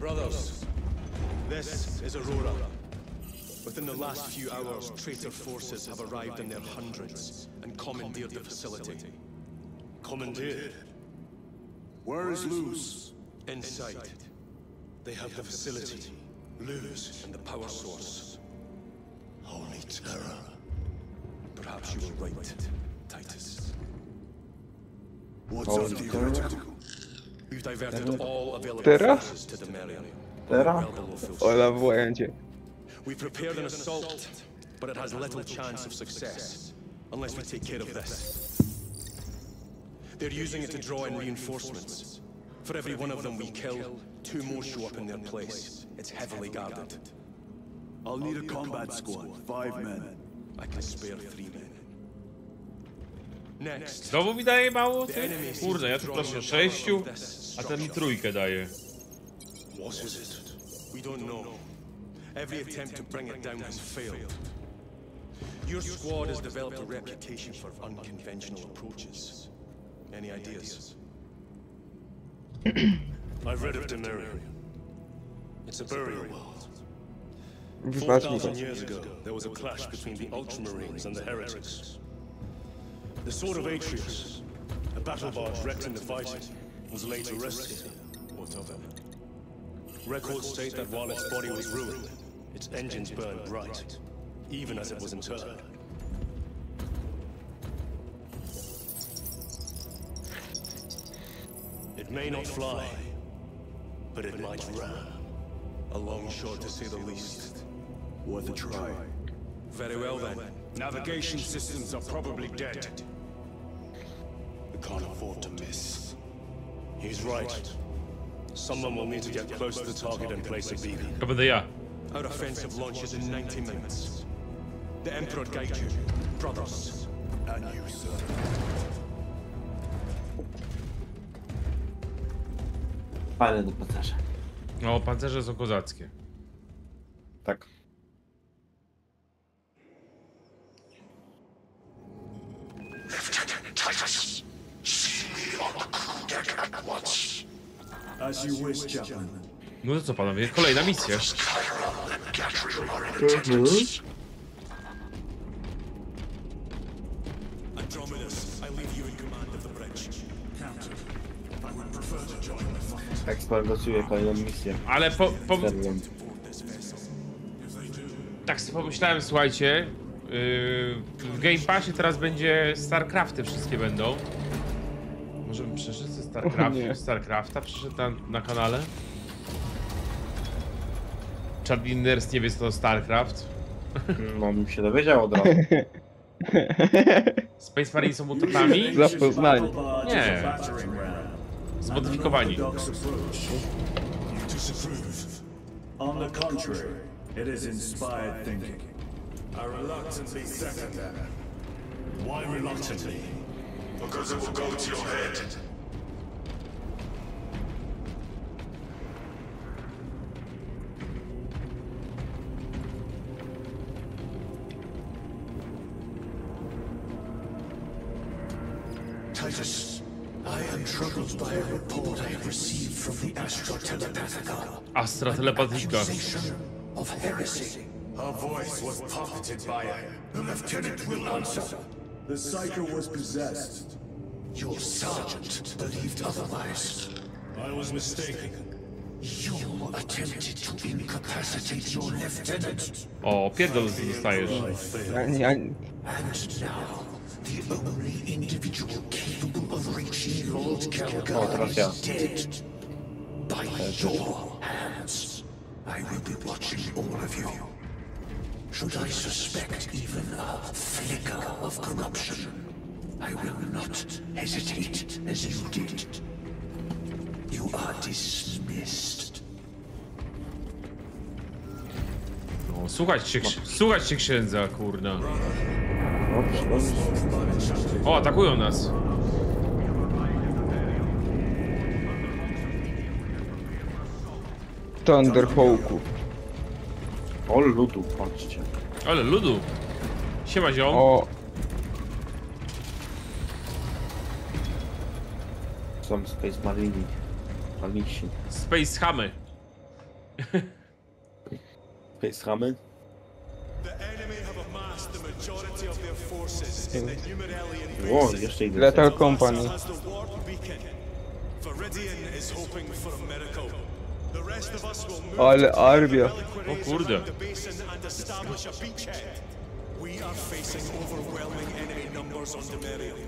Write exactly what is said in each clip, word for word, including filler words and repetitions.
Brothers, this is Aurora. Within the last few hours, traitor forces have arrived in their hundreds and commandeered the facility. Commandeered? Where is Luz? Inside. They have the facility, Luz, and the power source. Holy Terra. Perhaps you were right, Titus. What's on the theoretical? We've diverted all available forces to Demirium. Terra? Ola w błędzie. We've prepared an assault, but it has little chance of success unless we take care of this. They're using it to draw in reinforcements. For every one of them we kill, two more show up in their place. It's heavily guarded. I'll need a combat squad, five men. I can spare three men. Znowu mi daje mało? Ty? Kurde, ja tu proszę sześciu, a ten mi trójkę daje. Every attempt to bring it down has failed. Your squad has developed a reputation for unconventional approaches. Any ideas? I've read of Demirium. It's a burial world. Four thousand years ago, there was a clash between the Ultramarines and the heretics. The sword of Atreus, a battle barge wrecked in the fighting, was later rescued. What of it? Records state that while its body was ruined, its engines burned bright, even as it was interred. It may not fly, but it might ram. A long shot to say the least. Worth a try. Very well then. Navigation systems are probably dead. We can't afford to miss. He's right. Someone will need to get close to the target and place a beacon. Over there. Our offensive launches in ninety minutes. The Emperor guides you, brothers. And you, sir. Palę do pancerza. No, pancerze są kozackie. Tak. No to co panowie, kolejna misja. Ekspert gotuje kolejną misję. Ale po... po... Tak sobie pomyślałem, słuchajcie, yy, w Game Passie teraz będzie StarCrafty, wszystkie będą. Może bym przeszedł ze Starcraft, StarCrafta, przyszedł na, na kanale. Chad Linders nie wie co to StarCraft. No mi się dowiedział od razu. Space Marine są mutantami? Zapoznali. Nie. Zmodyfikowani. On the contrary, it is inspired thinking. I reluctantly second that. Why reluctantly? Because it will go to your head. Titus, I am troubled by a report I have received from the Astra-Telepathica. Astra-Telepathica. Of heresy. Her voice was puppeted by her. The lieutenant will answer. The psycho was possessed. Your sergeant believed otherwise. I was mistaken. You attempted to incapacitate your lieutenant. O, pierdol zostajesz. And now, the only individual capable of reaching Lord Kelgar is dead. By your hands, I will be watching all of you. Should I suspect even a flicker of corruption, I will not hesitate as you did. You are dismissed. No, słuchać się, słuchać się księdza, kurna. O, atakują nas. Thunderhawku. O ludu, chodźcie. Ale ludu. Siema ziom. O. są Space Marine. Marmiksi. Space Hamy. Space Hamy? O, jeszcze idę. Lethal Company. Ale Arbia. O kurde. We are facing overwhelming enemy numbers on Demirium,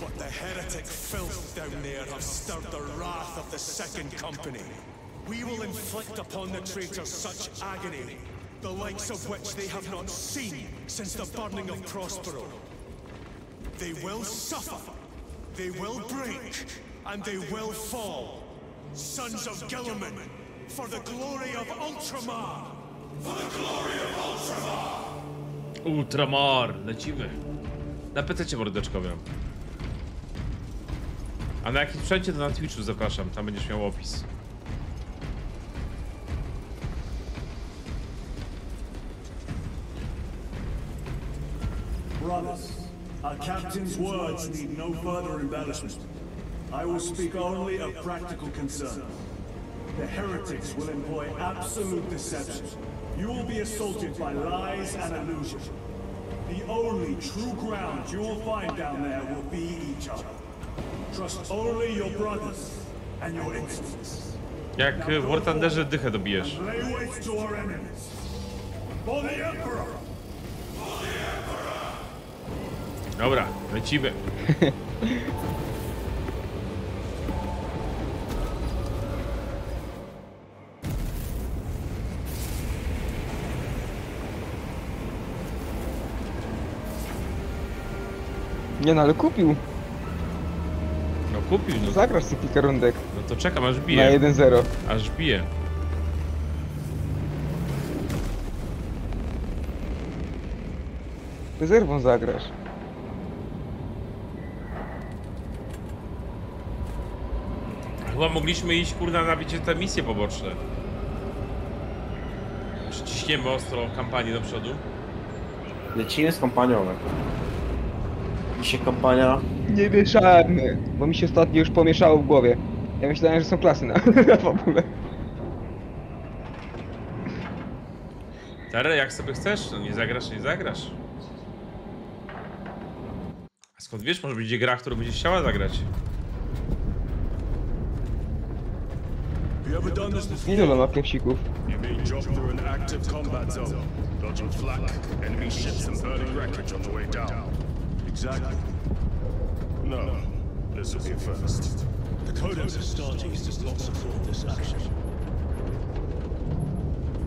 but the heretic filth down there have stirred the wrath of the Second Company. We will inflict upon the traitors such agony, the likes of which they have not seen since the burning of Prospero. They will suffer, they will break, and they will fall. Sons of Gilliman, for the glory of Ultramar! For the glory of Ultramar! Ultramar, lecimy. Na pececie mordeczkowym. A na jakim sprzęcie to na Twitchu zapraszam, tam będziesz miał opis. Brothers, our captain's words need no further embellishment. I will speak only of practical concern. The heretics will employ absolute deception. You will be assaulted by lies and illusion. The only true ground you will find down there will be each other. Trust only your brothers and your instincts. Jak w Warthanderze dychę dobijesz. Dobra, lecimy. Nie no, ale kupił. No kupił, no. Zagrasz sobie kilka rundek. No to czekam, aż bije. Na jeden zero. Aż bije. Rezerwą zagrasz. Chyba mogliśmy iść, kurna, na wiecie te misje poboczne. Czy ciśniemy ostro kampanię do przodu? Lecimy z kampanią. Się kampania. Nie mieszamy, bo mi się ostatnio już pomieszało w głowie. Ja myślałem, że są klasy na, na w ogóle. Terra, jak sobie chcesz, no nie zagrasz, nie zagrasz. A skąd wiesz, może będzie gra, którą będziesz chciała zagrać? Nie wiem, ma plepsików. Exactly. No, this will be first. The code of Astartes does not support this action.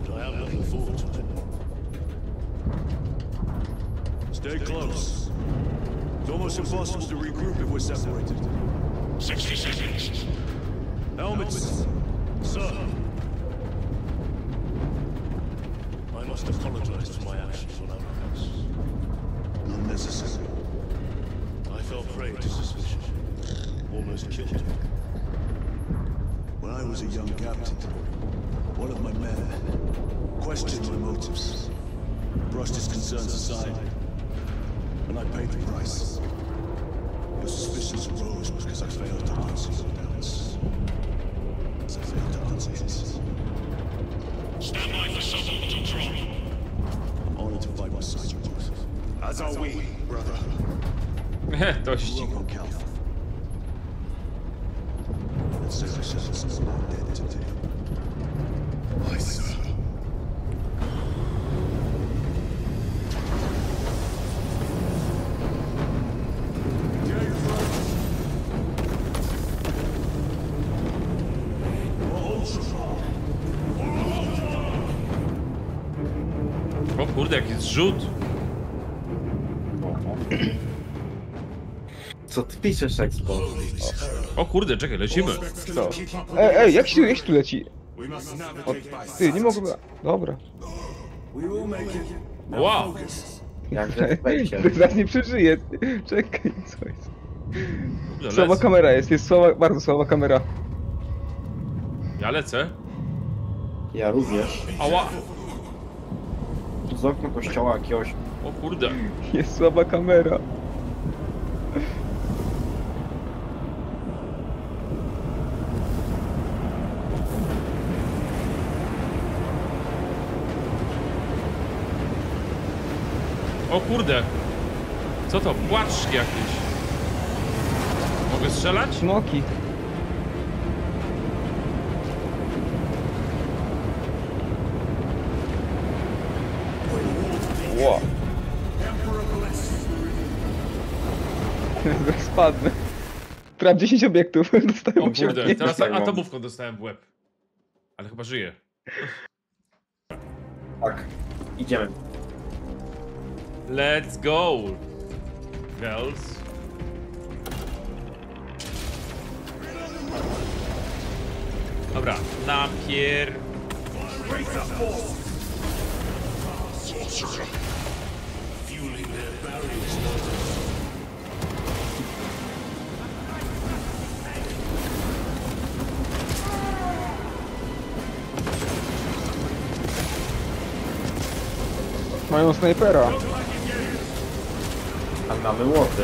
But I am looking forward to it. Stay close. It's almost impossible to regroup if we're separated. sixty seconds. Helmets, sir. I must apologize for my actions on our house. Unnecessary. I fell prey to suspicion. Almost killed him. When I was a young captain, one of my men questioned my motives, brushed his concerns aside, and I paid the price. Your suspicions arose because I failed to answer your doubts. As I failed to answer his. Stand by for someone to drop. I'm honored to fight beside you, Joseph. As are we, brother. Heh, to ścig. O kurde, jaki zrzut. Co ty piszesz, Expo? O. o kurde, czekaj, lecimy. Co? Ej, ej, jak się, jak się tu leci? O, ty, nie mogę... Dobra. Wow! Zaraz nie przeżyję. Czekaj, co jest? Kurde, słaba lecę. Kamera jest, jest słaba, bardzo słaba kamera. Ja lecę. Ja również. Ała! Z okna kościoła jakiegoś. O kurde. Jest słaba kamera. O kurde! Co to? Płacz jakiś. Mogę strzelać? Smoki. Wow. Spadnę. Prawie dziesięć obiektów dostałem. O kurde, teraz atomówką dostałem w łeb. Ale chyba żyję. Tak, idziemy. Let's go, girls. Dobra, napier... Mają snajpera. A mamy łoty.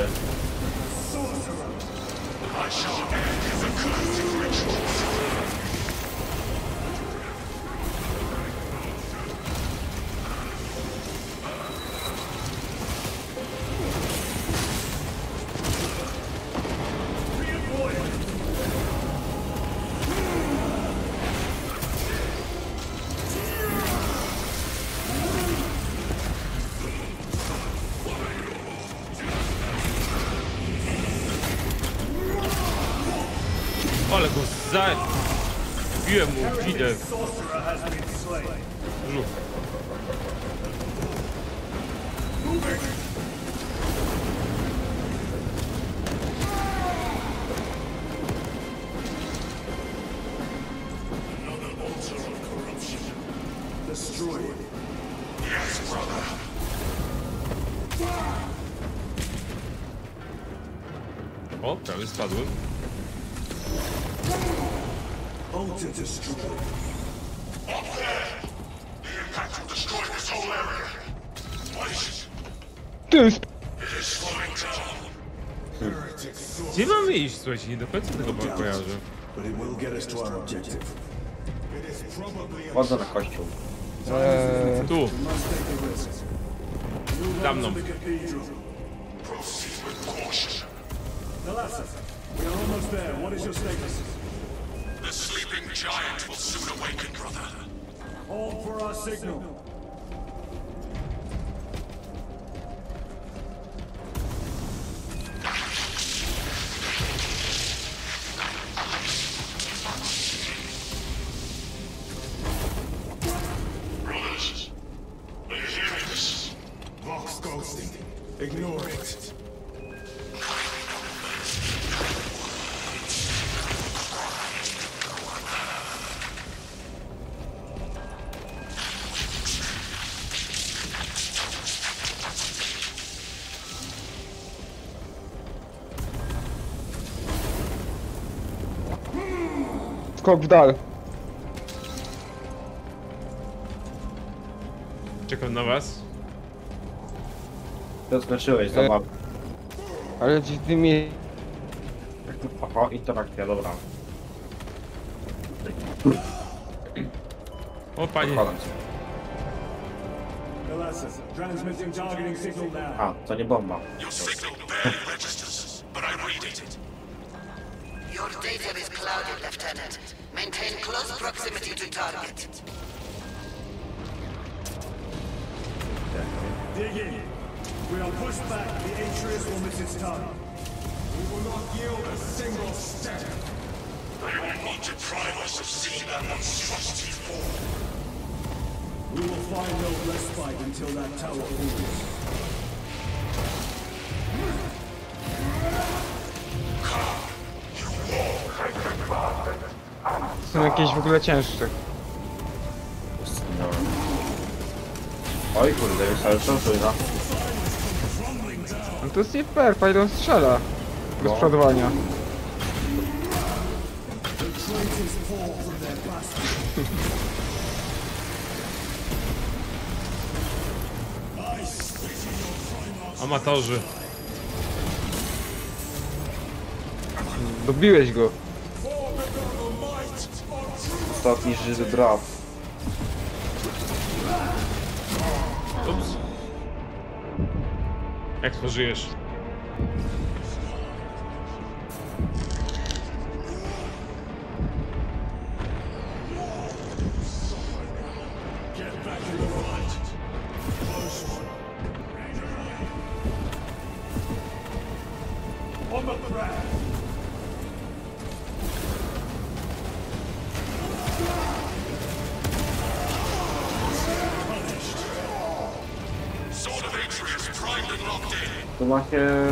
Wbiłem mu w dzidę. O, prawie spadłem. To destroy. Up there! The impact will destroy this whole area. What is it? Dude. It is slowing down. Gdzie mamy iść, słuchajcie? Nie do końca tego kojarzę. Wodza na kościół. Eee... Tu. Za mną. Giant will soon awaken, brother. Hold for our signal. Brothers, are you hearing this? Vox ghosting. Ignore it. Skok w dal. Czekam na was. To skończyłeś, zobacz. Ale gdzieś ty mi... Aha, interakcja, dobra. O panie. A, to nie bomba. Your data is clouded, Lieutenant. Maintain close proximity to target. Dig in. We are pushed back. The Atreus will miss its target. We will not yield a single step. They will not deprive us of seeing that monstrosity fall. We will find no respite until that tower falls. Są jakieś w ogóle cięższe. Oj kurde, już ale co słyna. No to jest nie fair, fajnie on strzela. Bez przodowania. Amatorzy. Dobiłeś go. Ostatni żywy drab. Ups. Jak to żyjesz?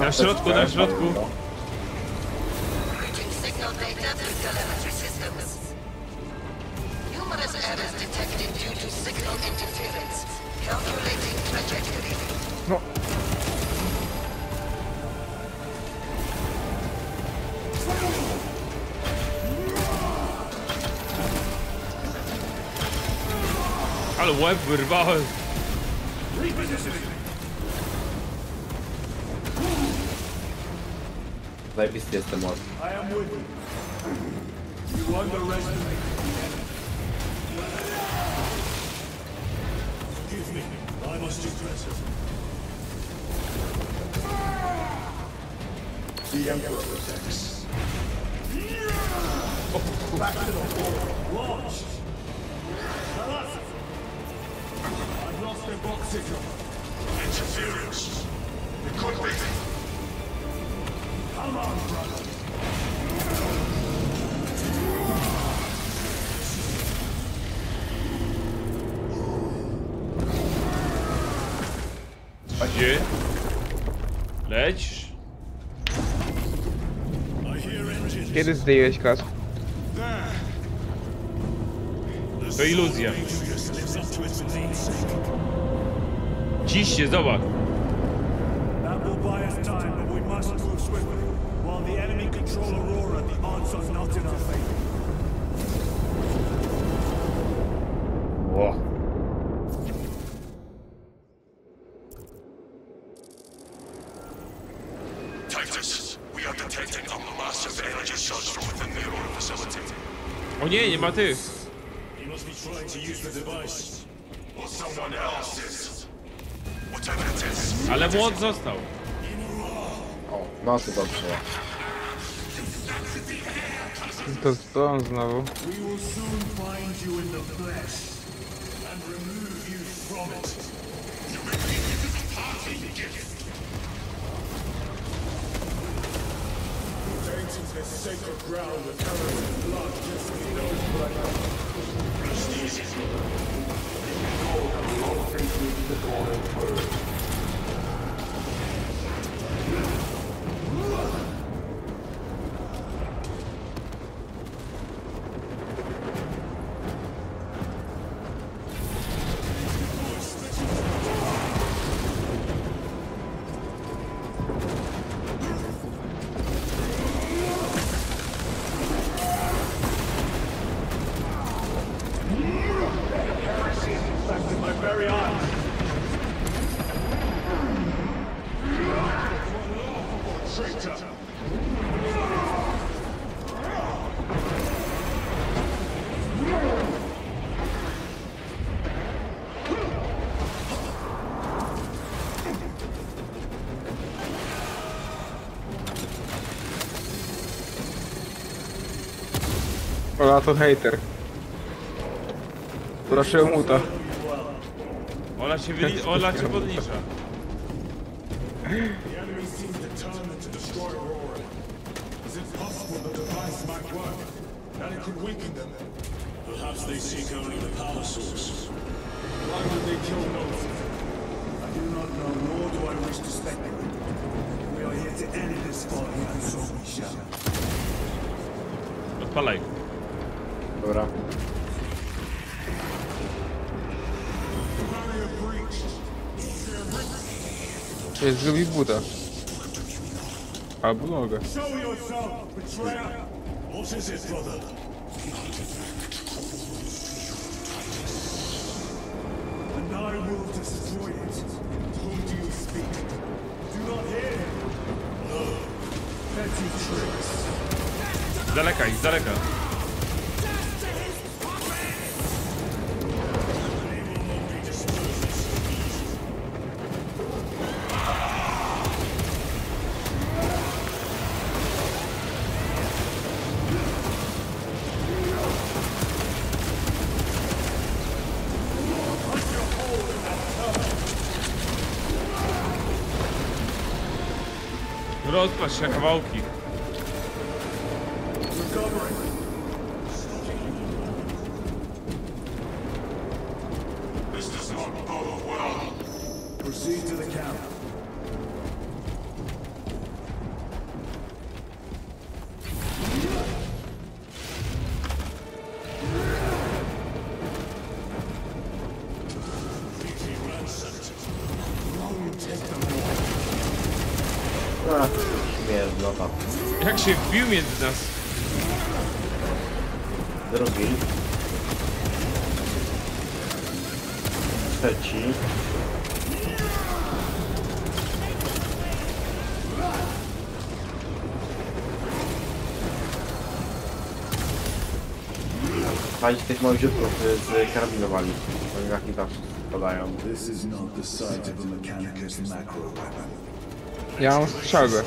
Na środku, na środku. No. Ale łeb wyrwałem. Zajebisty jestem ładny. Come on, brother. Gdzie? Leć. Kiedy zdejęłeś kas? To iluzja. Dziś się zobacz. While the enemy control Aurora, the odds are not in our favor. Whoa. Titus, we are detecting a massive energy surge from within the Aurora facility. Oh nie, nie ma ty. He must be trying to use the device. Or someone else is. Whatever it is. Ale młot został. No to dobrze. To co on znowu? Ola to hejter. Proszę muta. Ola się wyli... Ola się podlicza. Odpalaj. Dobra. Jest zrobił buta. Albo nogę. Z daleka, z daleka. rozpaść się na kawałki. Się wbił między nas. Drugi. Trzeci. Fajnie tych małych dziutków z karabinowali. Oni taki zawsze spadają. Ja mam strzelbę.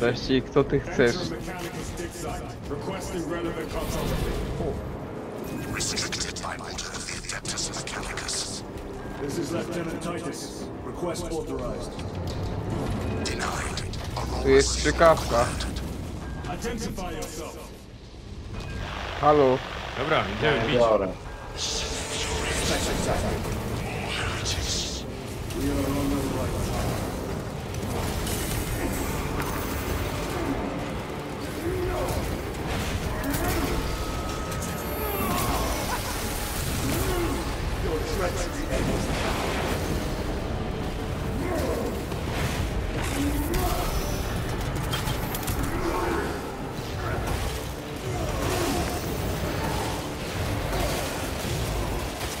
Właściwie kto ty chcesz? This is Lieutenant Titus. Request authorized. Tu jest strzykawka. Halo. Dobra, idziemy. Dobra.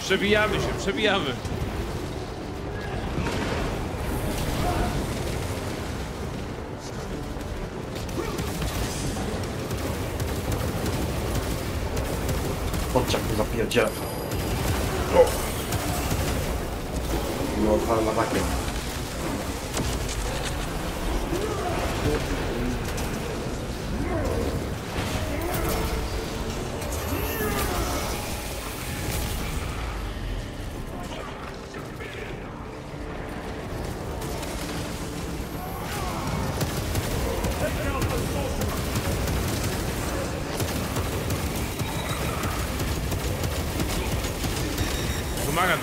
Przebijamy się, przebijamy. Podczak to zapierdziela. No, odwalam atakiem.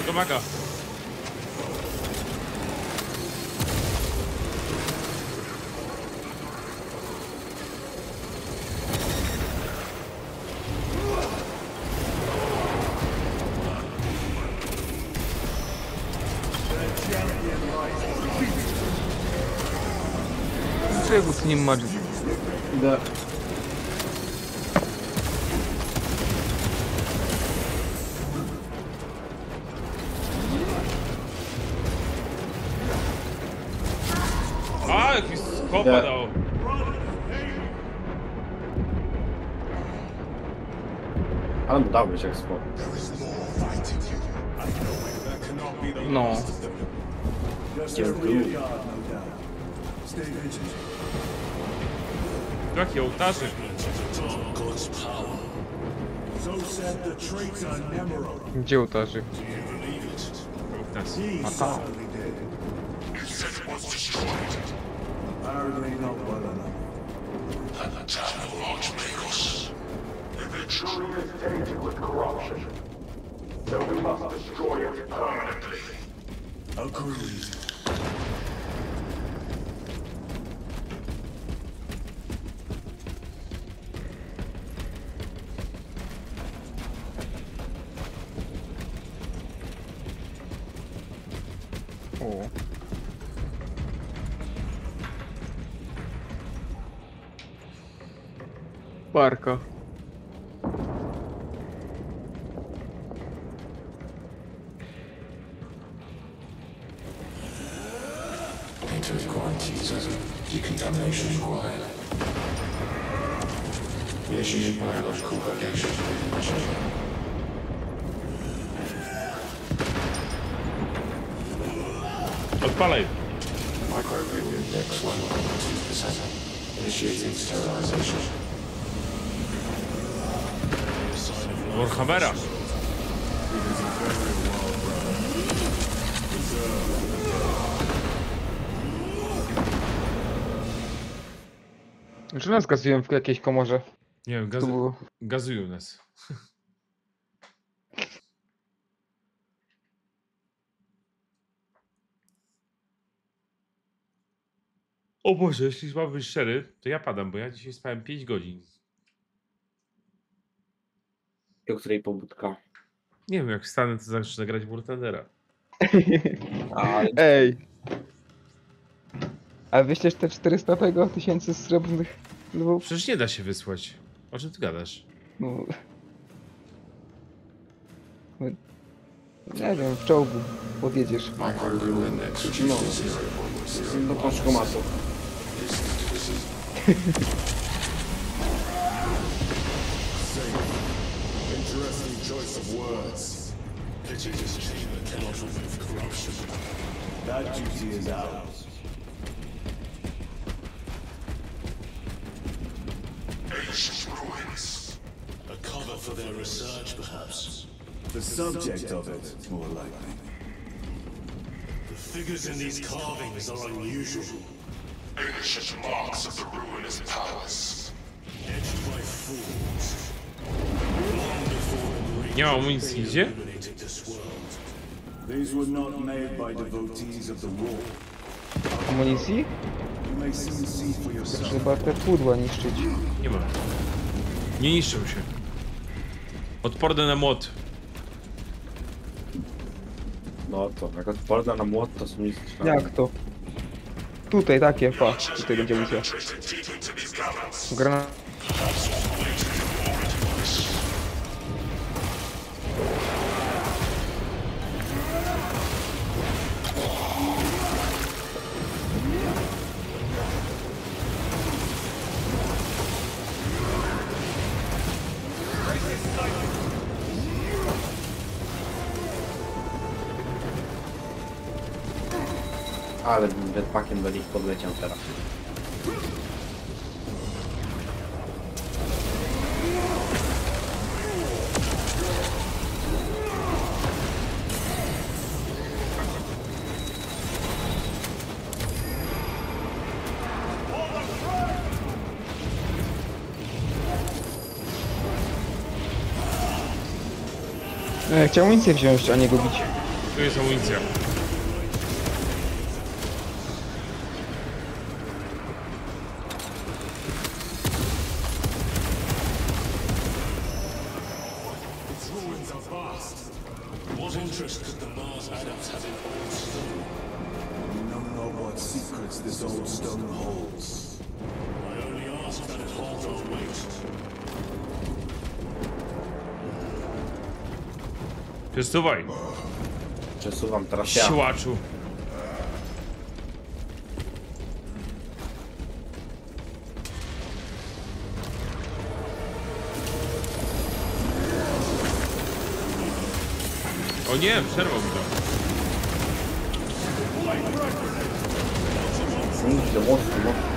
Pomaga. Czego z nim masz? Da. Popadał. Ale dałbyś jak spod. No. Jakie ołtarze? Gdzie ołtarze? A tam. Apparently not well enough. And the town of Archmagos. The Viturium is tainted with corruption. So we must destroy it permanently. Agreed. Parka. Jeśli się pojadą w kółkach, jak się dzieje. Odpalaj! Warthamera! Czy nas gazują w jakiejś komorze? Nie wiem, gazu... było... gazują nas. O Boże, jeśli mam być szczery, to ja padam, bo ja dzisiaj spałem pięć godzin. Do której pobudka? Nie wiem, jak wstanę, to zacznę grać w Warthandera. Ej! A wyślesz te czterysta tysięcy srebrnych lwów? Przecież nie da się wysłać. O czym ty gadasz? No... Nie wiem, w czołgu podjedziesz. No, do paczkomatu. A cover for their research, perhaps. The subject of it, more likely. The figures in these carvings are unusual. Ancient marks of the ruinous palace. Edged by fools. Long before the great illuminated this world. These were not made by devotees of the war. Amunicji? Trzeba te pudła niszczyć. Nie ma. Nie niszczą się. Odporne na młot. No to, jak odporne na młot, to są niszczone. Jak to? Tutaj takie, pa. Tutaj będziemy się. Grana. Ale jetpackiem do nich podleciał teraz. E, chciał amunicję wziąć, a nie go bić. Tu jest amunicja. Przesuwaj. Przesuwam teraz ja. Siłaczu. O nie, przerwał mi to. Do mostu, mostu.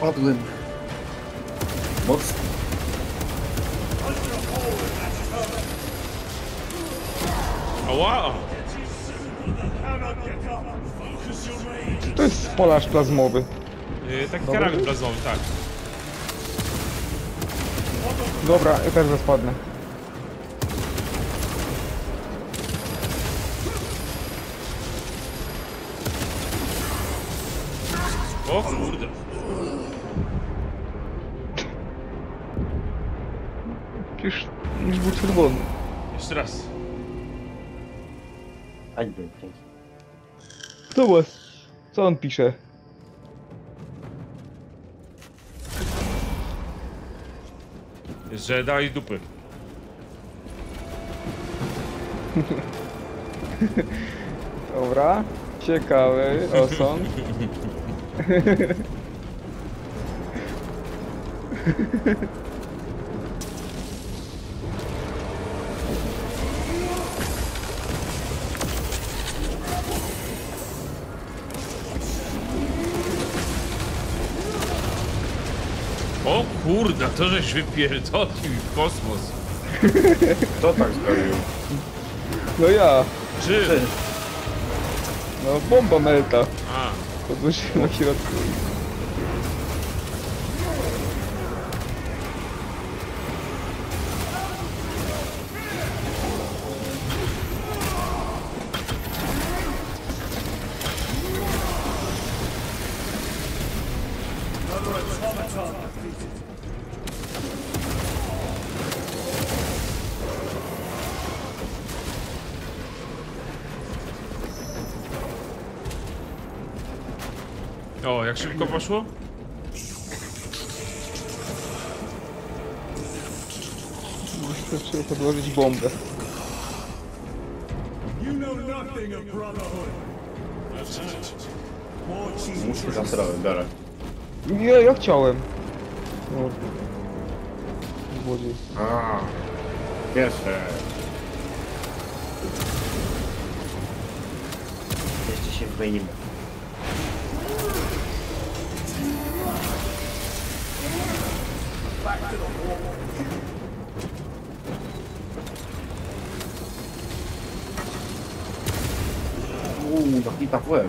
Padłem. Mocno. Wow. To jest spalarz plazmowy. Yy, taki karabin plazmowy, tak. Dobra, ja też zaspadnę. O kurde. Już, już był czerwony. Jeszcze raz. Kto was? Co on pisze? że daj dupy. Dobra, ciekawy osąd. O kurde, to żeś wypierdolił w kosmos. Kto tak zrobił? No ja. Czy? Czy? No bomba melta. A. Podłożyłem na środku. O, jak szybko poszło? Muszę podłożyć bombę. Muszę zasrałem, dalej. Nie, ja chciałem. Złodziej. Aaa. Jeszcze. Jeszcze się wyjmę. Uuu, taki tak łeb.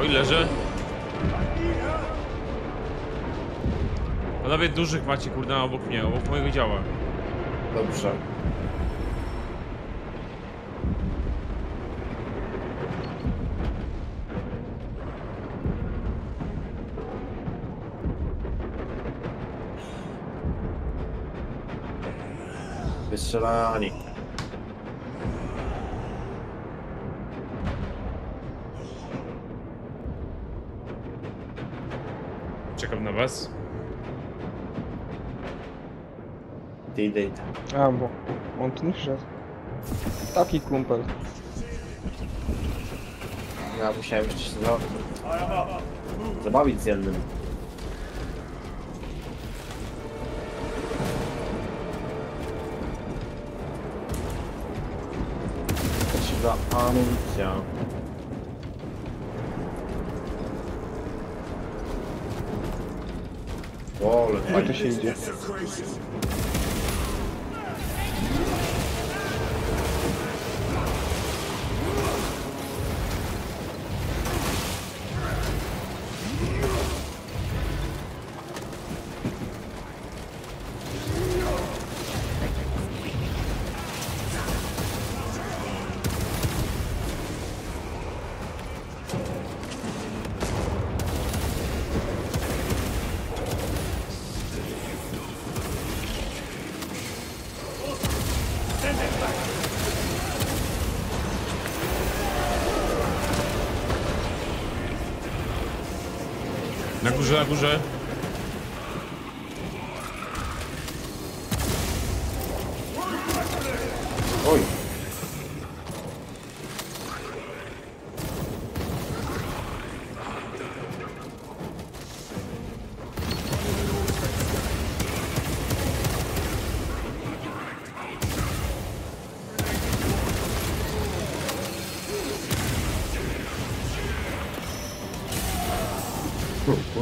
Oj, leżę. A nawet dużych macie, kurna, obok mnie, obok mojego działa. Dobrze. Wystrzelani. Czekam na was. Idę, a, bo on tu nie wszedł. Taki kumpel. Ja musiałem jeszcze się zabawić z jednym. Za amunicja. O, ale to się idzie. Na górze, na górze. Oj.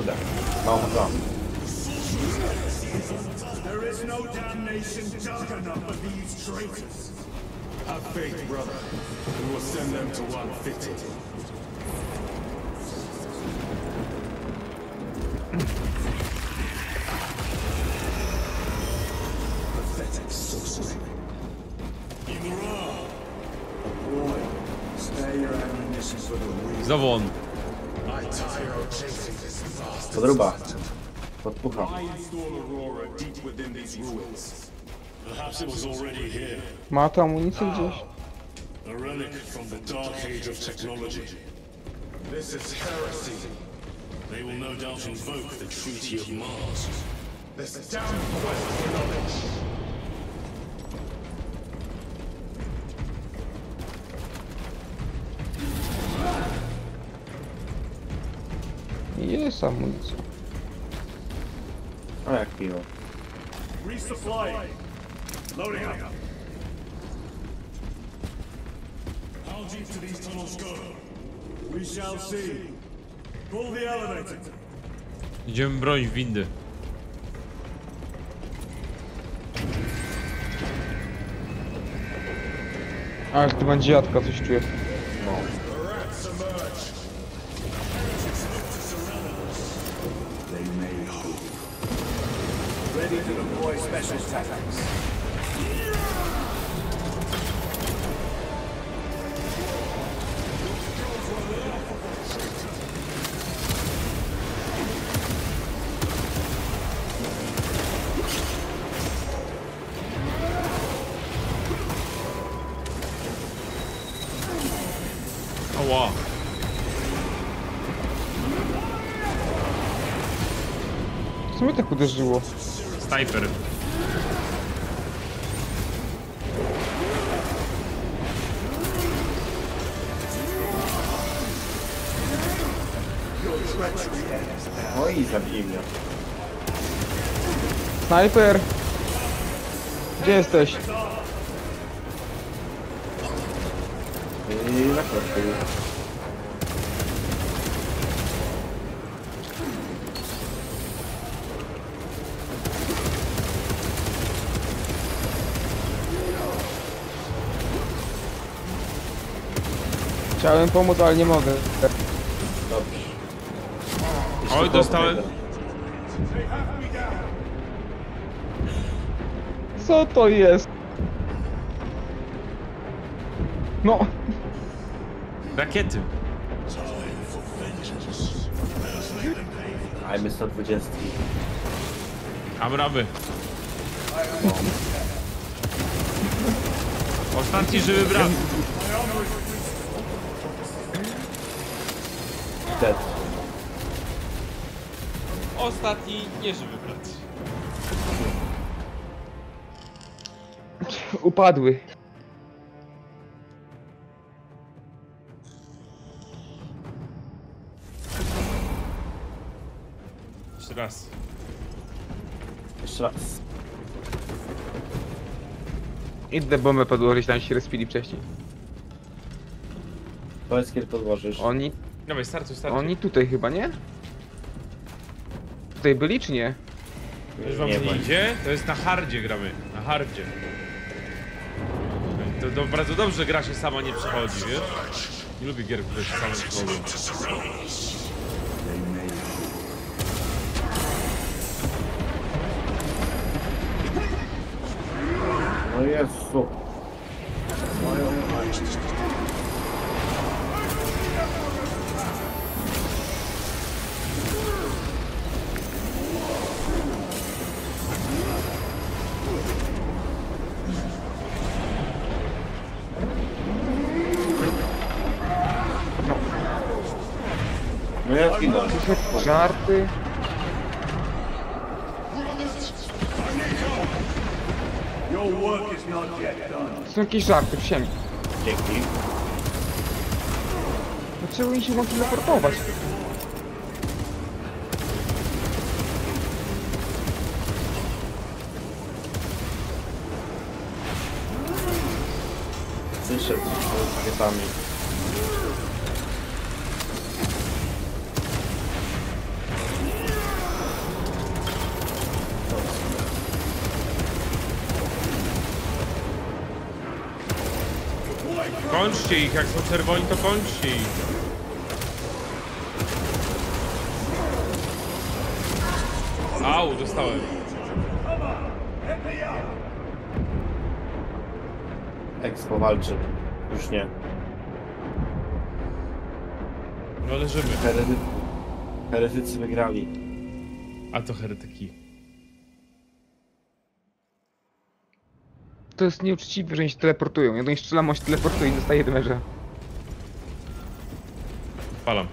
Uda. Mam tam. Znowu on. Podruba. Podpucha. Ma to amunicję gdzieś? A relic from the dark age of technology. This is heresy. They will no doubt invoke the Treaty of Mars. This downquest of knowledge. Jest amunicja. A jak piło. Resupplying. Loading up. How deep do these tunnels go? We shall see. Pull the elevator. Idziemy bronić windy. Ach, tu mandziatka coś czuję. No. Ready to deploy special tactics. Oh wow. Co mnie tak uderzyło? Sniper. Oj, zabij mnie. Sniper! Gdzie jesteś? I na kropkę. Chciałem pomóc, ale nie mogę. Dobrze. Oj, dostałem. Co to jest? No. Rakiety. Ajmy sto dwadzieścia. Amraby. Ostatni żywy brat. Dead. Ostatni nieżywy brat. Upadły. Jeszcze raz. Jeszcze raz. Idę bombę podłożyć, tam się rozpili wcześniej. Powiedz, kiedy podłożysz. Oni... Dawaj, startuj, startuj. Oni tutaj chyba, nie? Tutaj byli, czy nie? Już wam nie idzie? To jest na hardzie gramy, na hardzie. To, to bardzo dobrze, że gra się sama nie przechodzi, wiesz? Nie lubię gier, które się same przechodzą. No Jezu. Żarty. Są jakieś żarty, przyjemnie. Dzięki. Dlaczego im się mogli teleportować? Słyszę z rakietami. Kończcie ich, jak są czerwoni, to kończcie ich. Au, dostałem. Expo walczy. Już nie. No leżymy. Heredy... Heretycy wygrali. A to heretyki. to jest nieuczciwe, że oni się teleportują. Ja do nich strzelam, on się teleportuje i dostaje demerza. Palam.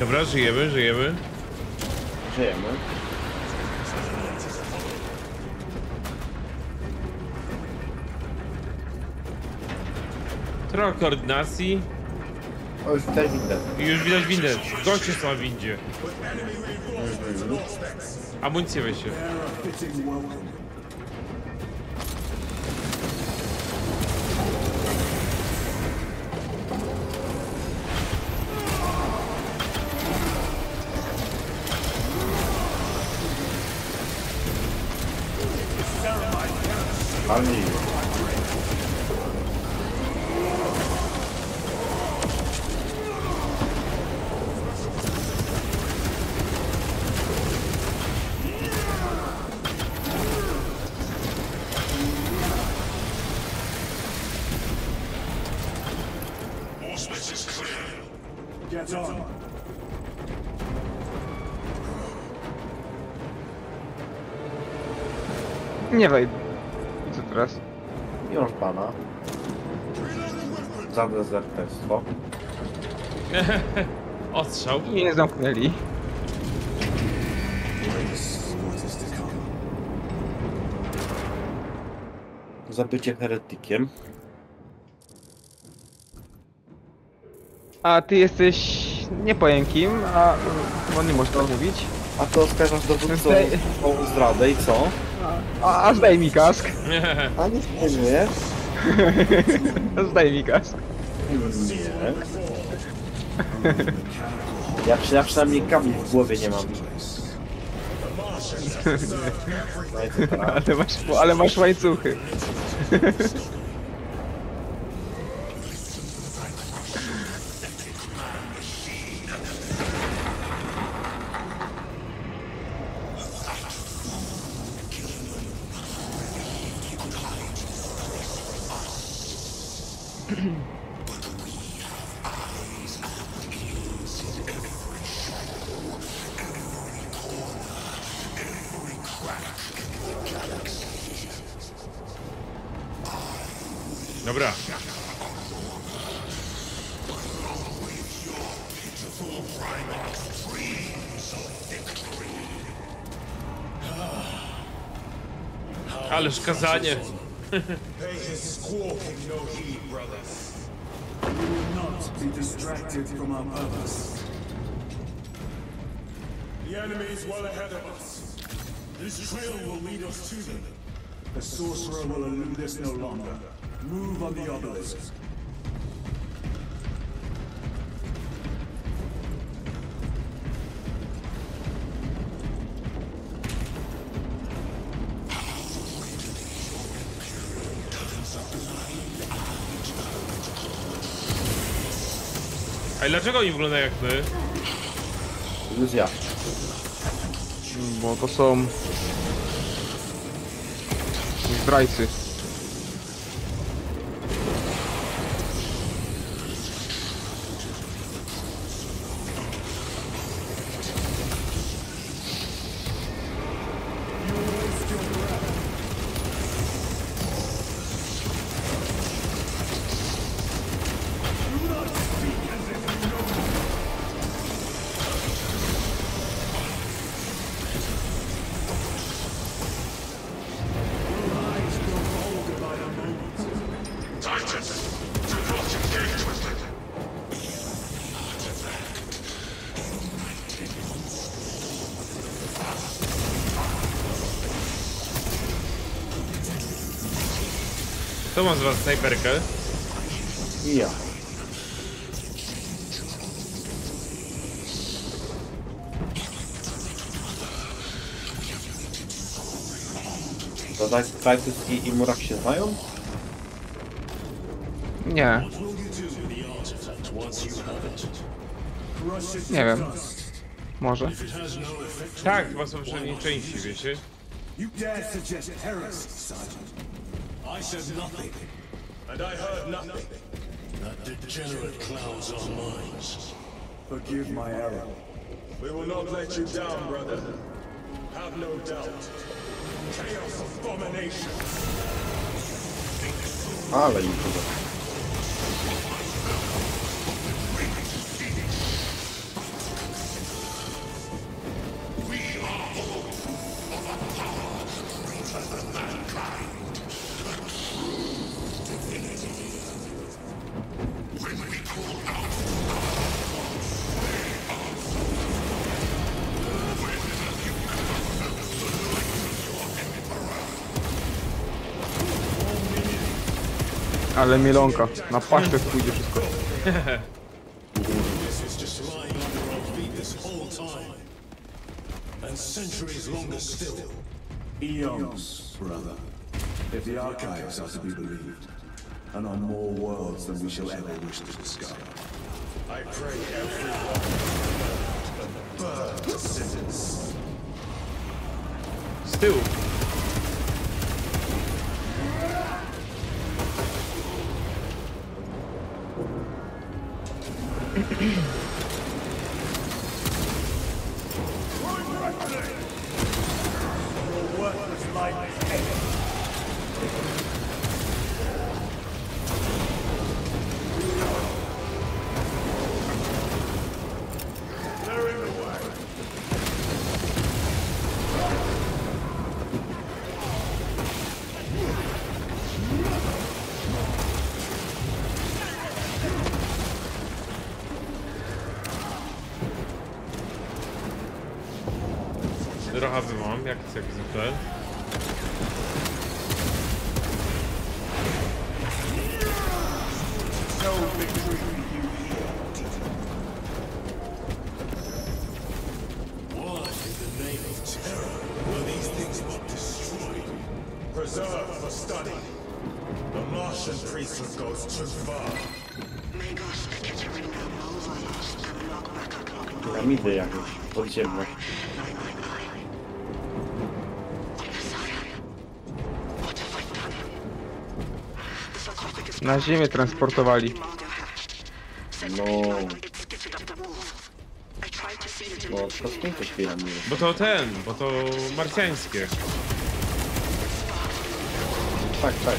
Dobra, żyjemy, żyjemy. Żyjemy. Trochę koordynacji. O, już widać windę. Już widać windę. Goście są na windzie. Amunicję weźcie. Nie wejdę. I co teraz? Już pana. Za dezerterstwo. Ostrzał. I nie zamknęli. Za bycie heretykiem. A ty jesteś nie powiem kim, a bo nie można mówić. A to oskarżasz dowódcą o zdradę i co? A, a zdaj mi kask. A nie zdejmujesz? Zdaj mi kask. Nie. Ja, ja przynajmniej kabli w głowie nie mam. Ale masz, ale masz łańcuchy. Dobra. Ależ kazanie. The sorcerer will elude us no longer. Move on the obelisk. A dlaczego oni wyglądają jak my? Iluzja. Bo to są... zdrajcy. Kto ma z was snajperkę? Ja. To Titus i, i Murak się znają? Nie. Nie wiem. Może. Tak, chyba są przynajmniej części, wiecie? Ale im to. Ale mielonka, na paszczę pójdzie wszystko. Eons, brother. If the archives are to be believed, and on more worlds than we shall ever wish to discover, I pray everyone but burn sinners. Still. Trochę mam, jak jest jak zwykle. Piramidy jakieś podziemne. Na ziemię transportowali. No. Bo to skąd to piramidy? Bo to ten, bo to marsjańskie. Tak, tak.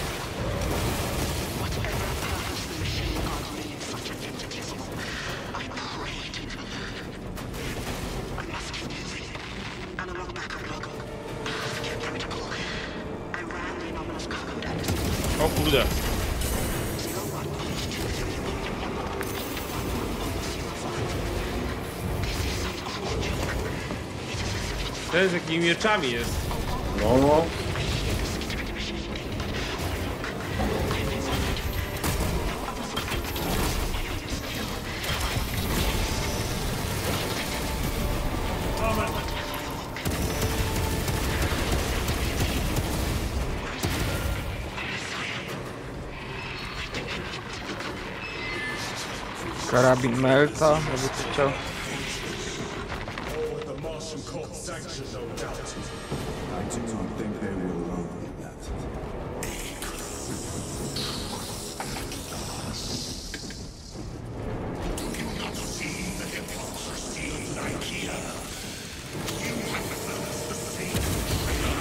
O kurde. Ten z jakimi mieczami jest. No, no. Karabin Melca, jakby to chciał.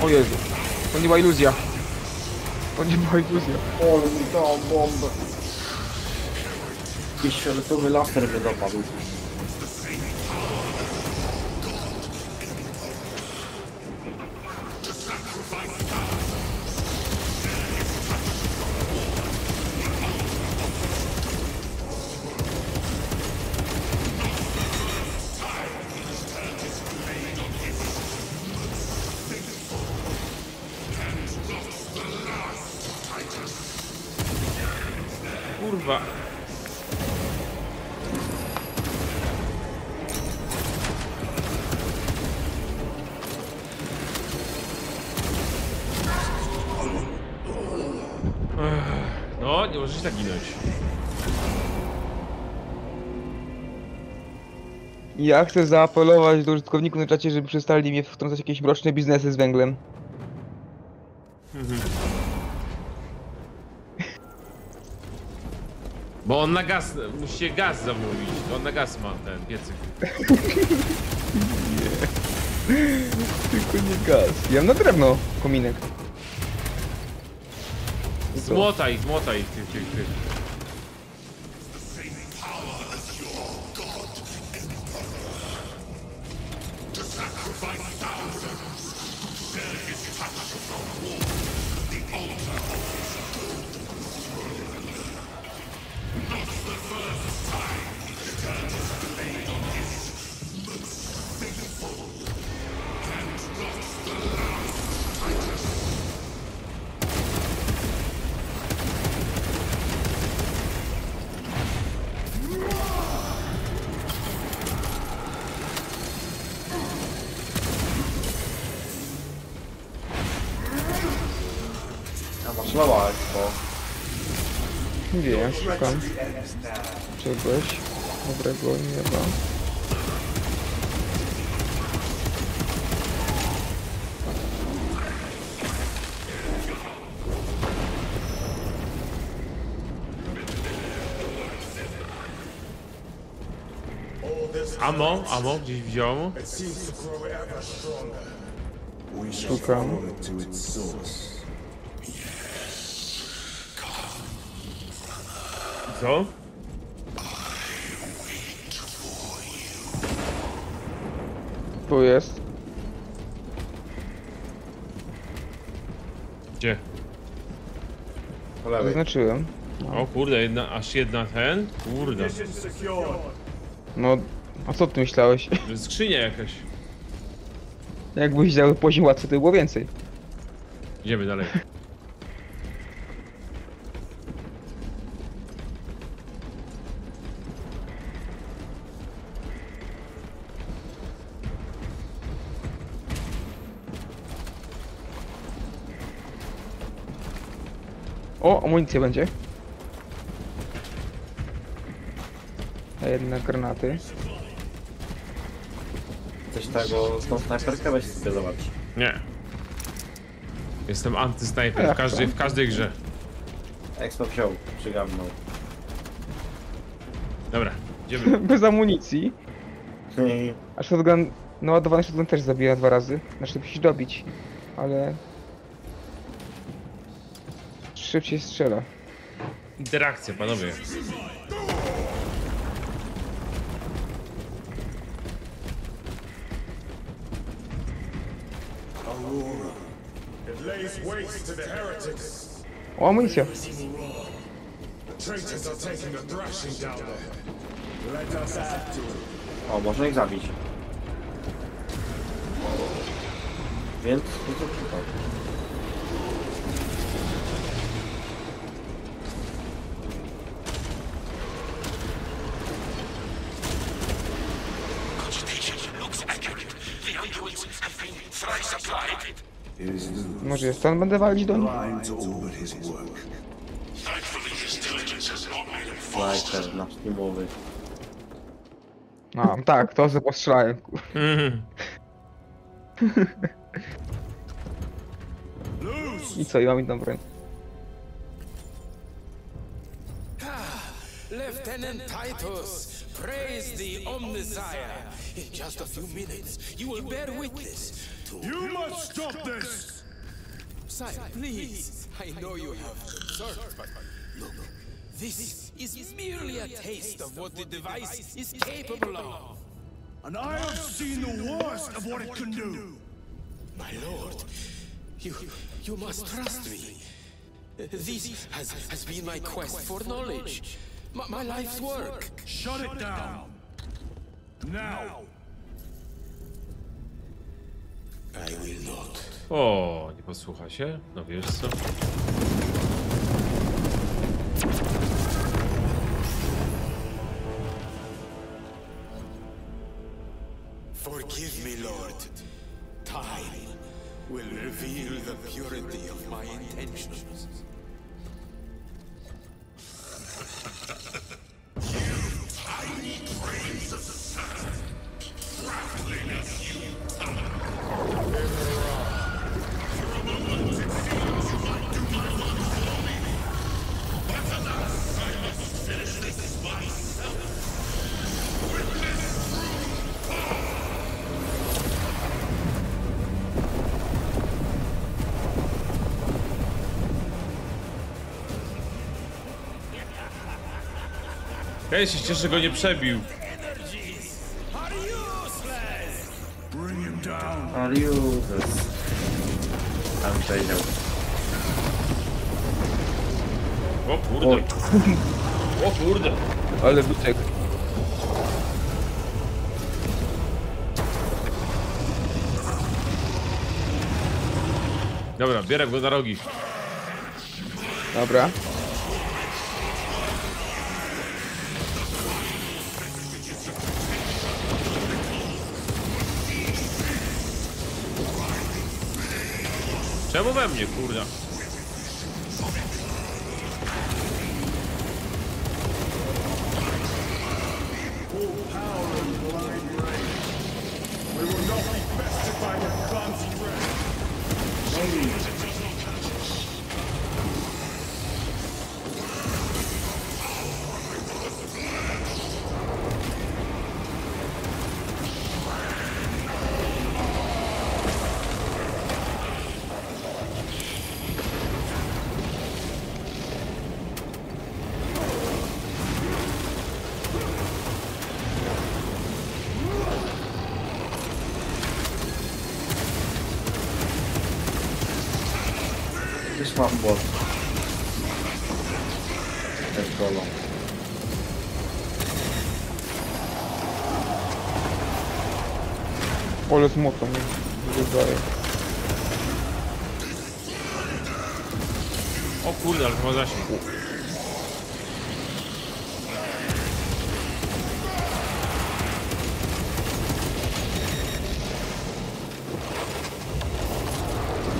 O Jezu, to nie była iluzja. To nie była iluzja. O, mi dał bombę. I światowy laser mnie dopadł. kurwa. No, nie możesz tak ginąć. Ja chcę zaapelować do użytkowników na czacie, żeby przestali mnie wtrącać jakieś mroczne biznesy z węglem. Mhm. Bo on na gaz, musi gaz zamówić, to on na gaz ma ten piecyk. Nie, tylko nie gaz. Ja mam na drewno kominek. Złotaj, złotaj ty, ty, ty. Szukam czegoś dobrego, nie ma. Amo, amo, gdzieś widziałem. Szukam. Co? Tu jest. Gdzie? Zaznaczyłem. O kurde, jedna, aż jedna ten? Kurde. No, a co ty myślałeś? Skrzynia jakaś. Jakbyś dał poziom łatwy, to było więcej. Idziemy dalej. O, amunicja będzie. A jednak granaty. Coś tego, tą snajperkę weź sobie zobacz. Nie. Jestem antysnajper ja w, każdej, w każdej grze. Expo wziął, przygarnął. Dobra, idziemy. Bez amunicji. Hmm. A shotgun, naładowany shotgun też zabija dwa razy. Znaczy musisz dobić, ale... Szybciej strzela. Interakcja, panowie. O, amunicja. O, można ich zabić. Więc to co przypadło? Może jest tam będę walić do nich? Snajper na filmowy. A, tak, to zapostrzelałem. I co, i mam inną broń. Lieutenant Titus, praise the Omnisire. In just a few minutes, you will bear witness to... You must stop this! Sire, please, I know you have observed, but look, this is merely a taste of what the device is capable of. And I have seen the worst of what it can do. My lord, you, you must trust me. This has, has been my quest for knowledge, my, my life's work. Shut it down. Now. I will not. O, nie posłucha się? No wiesz co? will reveal the purity of my intentions. You tiny grains of the sand, rattling as you tumble. For a moment it seems you might do my one for me, but alas, I must finish this myself. Witness through fire. Ja się cieszę, że go nie przebił. Are you useless? Tam przejdział. O kurde. O kurde. Ale butek. Dobra, bierę go na rogi. Dobra. Czemu we mnie, kurda? Mam bot. Też golą. Pole z mocą. O kurde, ale chyba zasięg.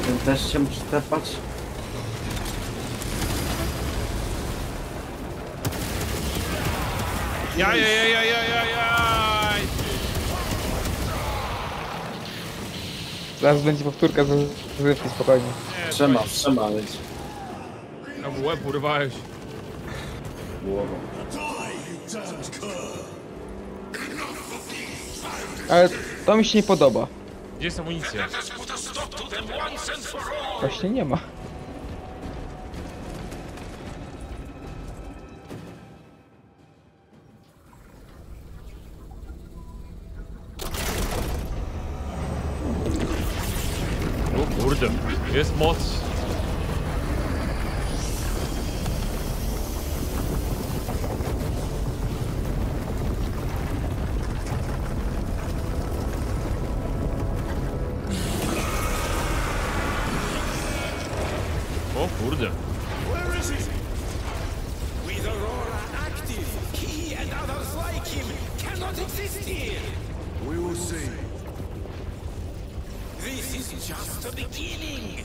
Ten też się muszę tepać. Ja, ja, ja, ja, ja, ja, ja. Zaraz będzie powtórka z zrywki, spokojnie. Trzema, trzema, leć. Ja w łeb urwałeś. Głową. Ale to mi się nie podoba. Gdzie jest amunicja? Właśnie nie ma. Jest moc. O kurde. Where is he? With Aurora active, he and others like him cannot exist here. We will see. This is just the beginning.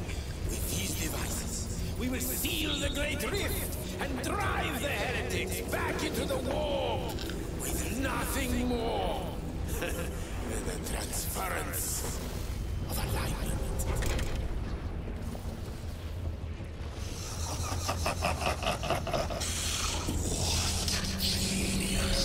With these devices, we will seal the Great Rift and drive the heretics back into the war with nothing more than the transference of alignment. What genius!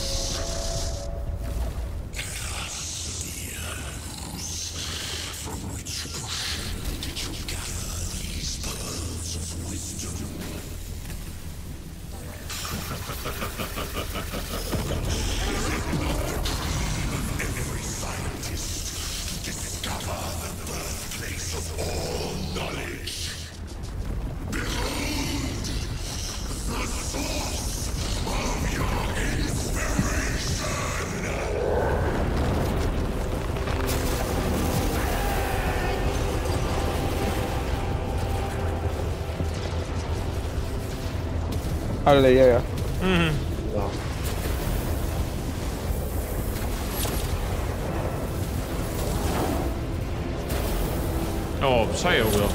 Ale jaja. Mhm. No. O, przejął go.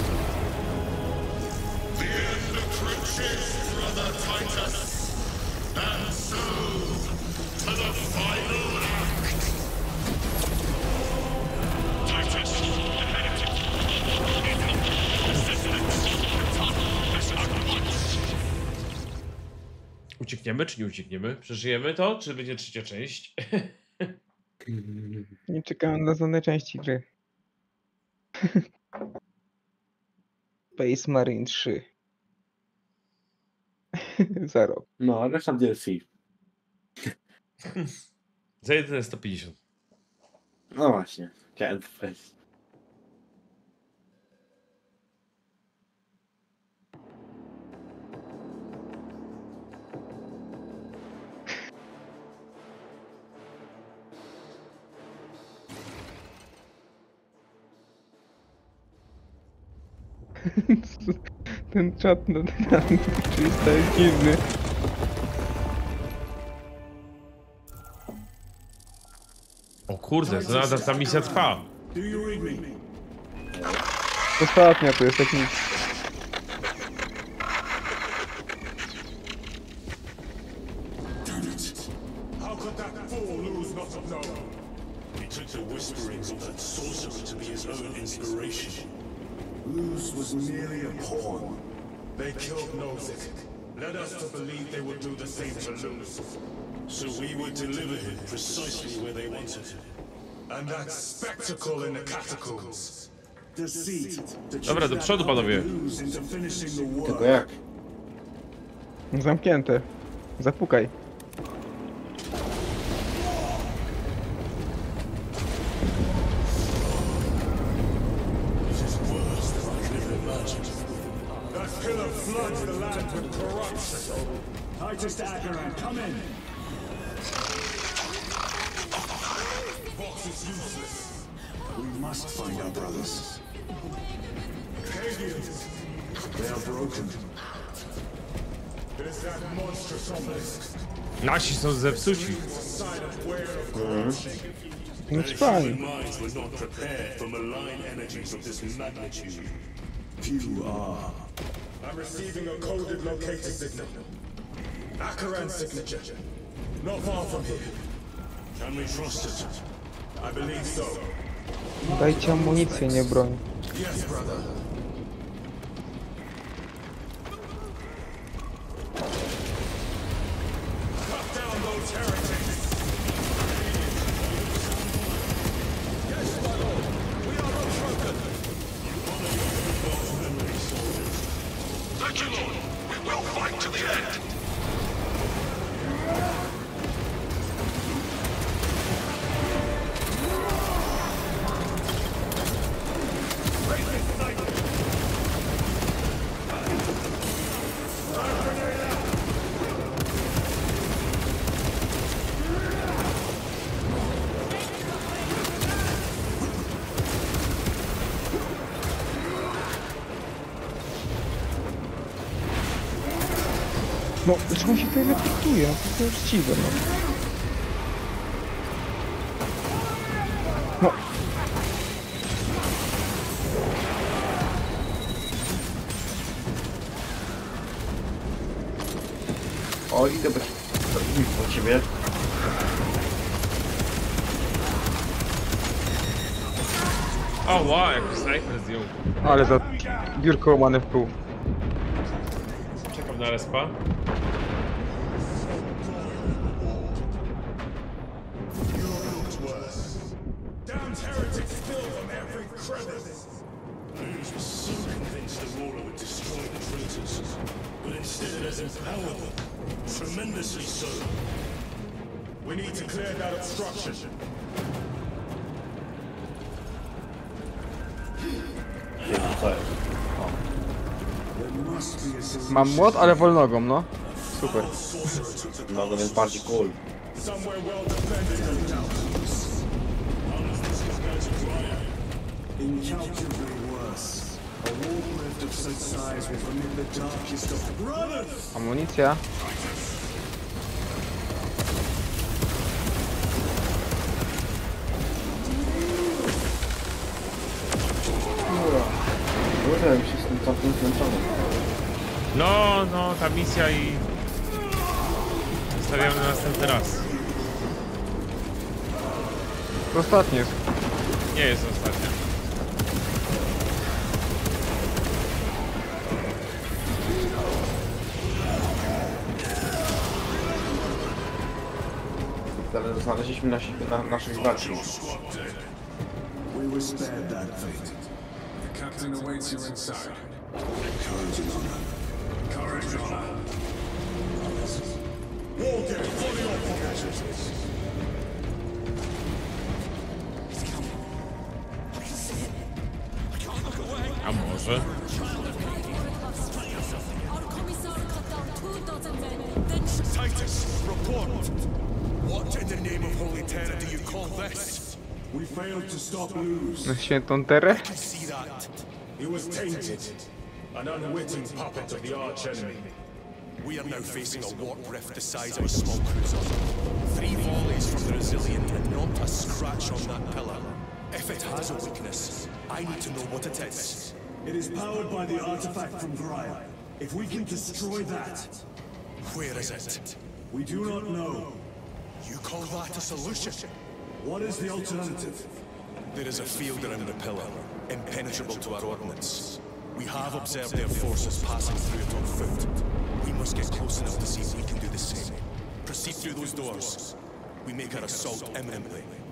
Uciekniemy czy nie uciekniemy? Przeżyjemy to? Czy będzie trzecia część? Nie czekałem na żadnej części gry. Space Marine trzy. Za rok. No, ale tam D L C. Za jedyne sto pięćdziesiąt. No właśnie. Ten czat na dynamik, czyli to jest dziwny. O kurde, to nadal ta misja trwa. Ostatnia to jest taki... Luz was merely a pawn. They killed Nozick, led us to believe they would do the same to Luz. So we would deliver him precisely where they wanted him. And that spectacle in the catacombs. Deceit. Dobra, do przodu panowie. Tylko jak? Zamknięte. Zapukaj. Titus Agharan, come in! Vox is useless. We must find our brothers. Pagans! They are broken. There's that monstrous obelisk. Nasi są zepsuci. Mm. It's fine. We're not prepared for malign energies of this magnitude. Few are. I'm receiving a coded locator signal. Agharan's signature. Not far from here. Can we trust it? I believe so. Dajcie amunicję, nie broń. Yes, brother. Cut down those heretics. Yes, my lord. We are not broken. You honor your involved memory, soldiers. Thank you, lord. We will fight to the end. No, dlaczego on się tutaj wypytuje? To jest uczciwe, no. No. O, idę po, po ciebie. O, wow, jak snajper zdjął. Ale za biurko łamane w pół. Czekam na respa. Mam młot, ale wolnogą, no. Super. No, to jest bardziej cool. Amunicja. Ura. tyle, już jestem całkiem zmęczony. No, no, ta misja i... Zostawiamy na następny raz. Ostatnie. Nie jest ostatnie. Ale znaleźliśmy nasi, na, naszych znaczników. A może? Titus, report! What in the name of Holy Terra do you call this? We failed to stop Luz. I can see that. It was tainted. An unwitting puppet of the arch enemy. We are now facing a warp rift the size of a small cruiser. Three volleys from the Resilient and not a scratch on that pillar. If it has a weakness, I need to know what it is. It is powered by the artifact from Gryll. If we can destroy that... Where is it? We do not know. You call that a solution? What is the alternative? There is a field around the pillar, impenetrable to our ordnance. We have observed their forces passing through it on foot. We must get close enough to see if we can do the same. Proceed through those doors. We make our assault imminently.